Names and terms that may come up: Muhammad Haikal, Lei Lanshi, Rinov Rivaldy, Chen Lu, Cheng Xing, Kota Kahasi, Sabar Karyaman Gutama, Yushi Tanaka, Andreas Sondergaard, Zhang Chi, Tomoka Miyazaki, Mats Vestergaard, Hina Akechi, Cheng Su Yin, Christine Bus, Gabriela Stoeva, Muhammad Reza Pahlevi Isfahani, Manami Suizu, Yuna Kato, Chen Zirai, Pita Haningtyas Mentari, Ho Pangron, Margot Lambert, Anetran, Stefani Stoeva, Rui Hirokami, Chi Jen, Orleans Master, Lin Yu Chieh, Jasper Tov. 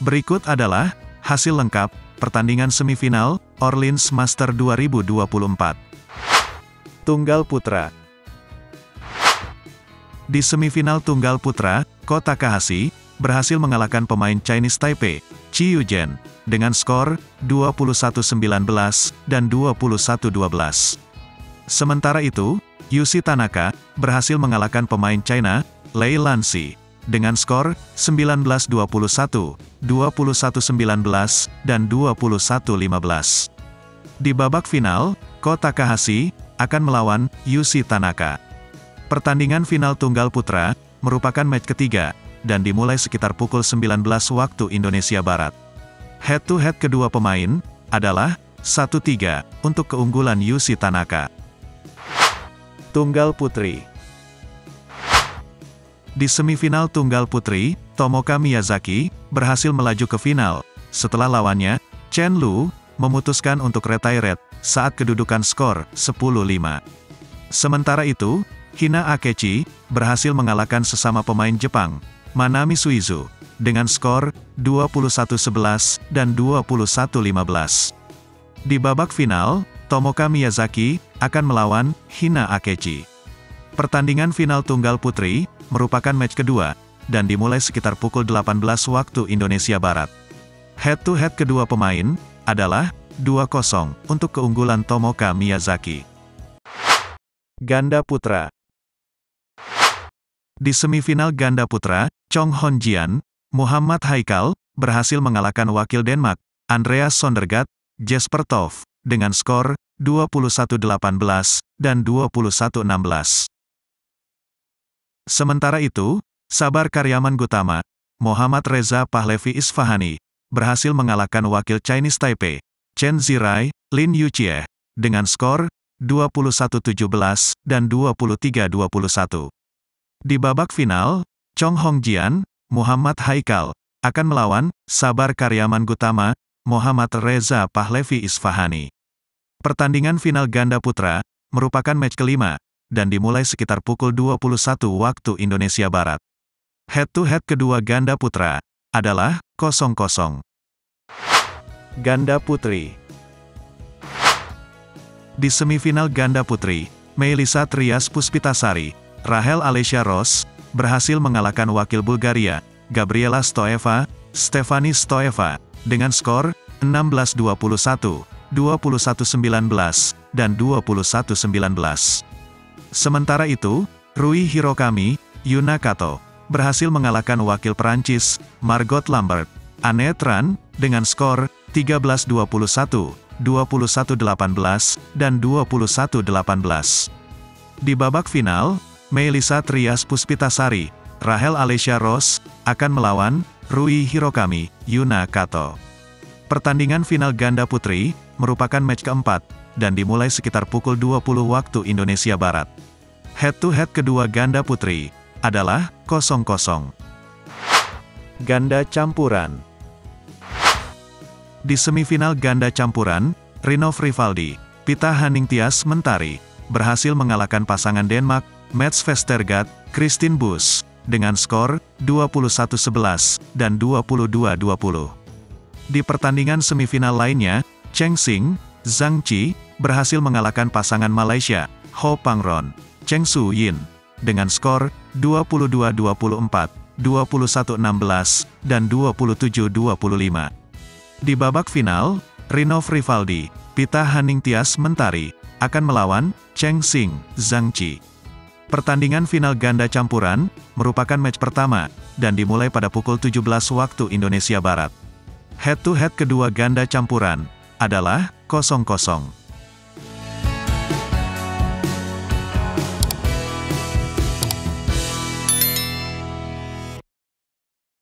Berikut adalah hasil lengkap pertandingan semifinal Orleans Master 2024. Tunggal putra. Di semifinal tunggal putra, Kota Kahasi berhasil mengalahkan pemain Chinese Taipei, Chi Jen, dengan skor 21-19 dan 21-12. Sementara itu, Yushi Tanaka berhasil mengalahkan pemain China, Lei Lanshi, dengan skor 19-21, 21-19, dan 21-15. Di babak final, Kota Kahasi akan melawan Yushi Tanaka. Pertandingan final tunggal putra merupakan match ketiga, dan dimulai sekitar pukul 19 waktu Indonesia Barat. Head-to-head kedua pemain adalah 1-3 untuk keunggulan Yushi Tanaka. Tunggal putri. Di semifinal tunggal putri, Tomoka Miyazaki berhasil melaju ke final, setelah lawannya, Chen Lu, memutuskan untuk retire saat kedudukan skor 10-5. Sementara itu, Hina Akechi berhasil mengalahkan sesama pemain Jepang, Manami Suizu, dengan skor 21-11 dan 21-15. Di babak final, Tomoka Miyazaki akan melawan Hina Akechi. Pertandingan final tunggal putri merupakan match kedua, dan dimulai sekitar pukul 18 waktu Indonesia Barat. Head-to-head kedua pemain adalah 2-0 untuk keunggulan Tomoka Miyazaki. Ganda putra. Di semifinal ganda putra, Chong Hon Jian, Muhammad Haikal, berhasil mengalahkan wakil Denmark, Andreas Sondergaard, Jasper Tov, dengan skor 21-18 dan 21-16. Sementara itu, Sabar Karyaman Gutama, Muhammad Reza Pahlevi Isfahani, berhasil mengalahkan wakil Chinese Taipei, Chen Zirai, Lin Yu Chieh, dengan skor 21-17 dan 23-21. Di babak final, Chong Hon Jian, Muhammad Haikal, akan melawan Sabar Karyaman Gutama, Muhammad Reza Pahlevi Isfahani. Pertandingan final ganda putra merupakan match kelima, dan dimulai sekitar pukul 21 waktu Indonesia Barat. Head-to-head kedua ganda putra adalah 0-0. Ganda putri. Di semifinal ganda putri, Meilysa Trias Puspitasari, Rachel Allessya Rose, berhasil mengalahkan wakil Bulgaria, Gabriela Stoeva, Stefani Stoeva, dengan skor 16-21, 21-19, dan 21-19. Sementara itu, Rui Hirokami, Yuna Kato, berhasil mengalahkan wakil Perancis, Margot Lambert, Anetran, dengan skor 13-21, 21-18, dan 21-18. Di babak final, Meilysa Trias Puspitasari, Rachel Allessya Rose, akan melawan Rui Hirokami, Yuna Kato. Pertandingan final ganda putri merupakan match keempat, dan dimulai sekitar pukul 20 waktu Indonesia Barat. Head-to-head kedua ganda putri adalah 0-0. Ganda campuran. Di semifinal ganda campuran, Rinov Rivaldy, Pita Haningtyas Mentari, berhasil mengalahkan pasangan Denmark, Mats Vestergaard, Christine Bus, dengan skor 21-11 dan 22-20. Di pertandingan semifinal lainnya, Cheng Xing, Zhang Chi, berhasil mengalahkan pasangan Malaysia, Ho Pangron, Cheng Su Yin, dengan skor 22-24, 21-16, dan 27-25. Di babak final, Rinov Rivaldy, Pita Haningtyas Mentari, akan melawan Cheng Xing, Zhang Chi. Pertandingan final ganda campuran merupakan match pertama, dan dimulai pada pukul 17 waktu Indonesia Barat. Head-to-head kedua ganda campuran adalah 0-0.